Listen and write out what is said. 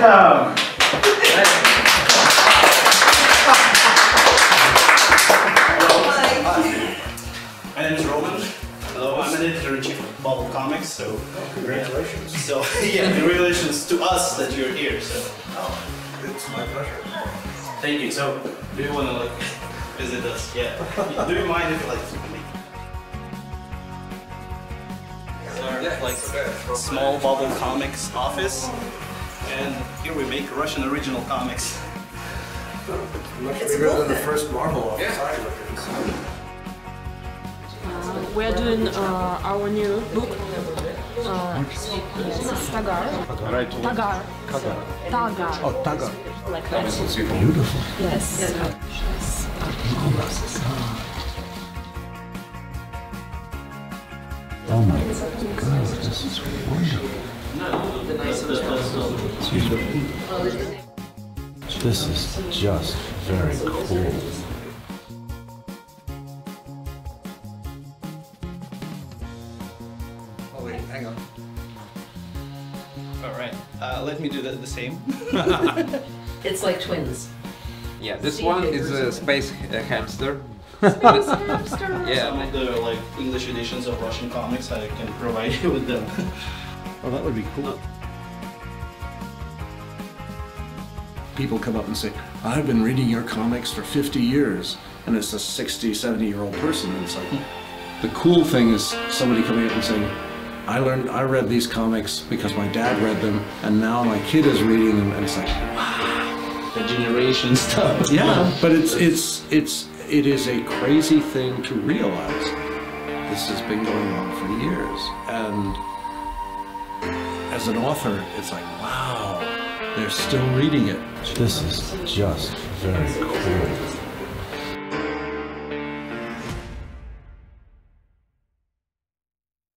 Welcome. Hi. My name is Roman. Hello, I'm an editor-in-chief of Bubble Comics. So congratulations. So yeah, congratulations to us that you're here. So oh, it's my pleasure. Thank you. So do you want to like visit us? Yeah. Do you mind if like? Yes. Like small Bubble Comics office, and here we make Russian original comics. Much bigger than the first Marvel office. Yeah. We're doing our new book. It's Tagar. Tagar. Tagar. Oh, Tagar. Like that. It's beautiful. Yes. Yes. Oh my God, this is wonderful. This is just very cool. Oh wait, hang on. Alright, let me do the same. It's like twins. Yeah, this one is a space hamster. Yeah, some of the like English editions of Russian comics I can provide you with them. Oh, that would be cool. People come up and say, "I've been reading your comics for 50 years," and it's a 60, 70-year-old person. And it's like the cool thing is somebody coming up and saying, I read these comics because my dad read them, and now my kid is reading them," and it's like, wow, the generation stuff. Yeah, but it is a crazy thing to realize. This has been going on for years, and as an author, it's like, wow, they're still reading it. This is just very cool.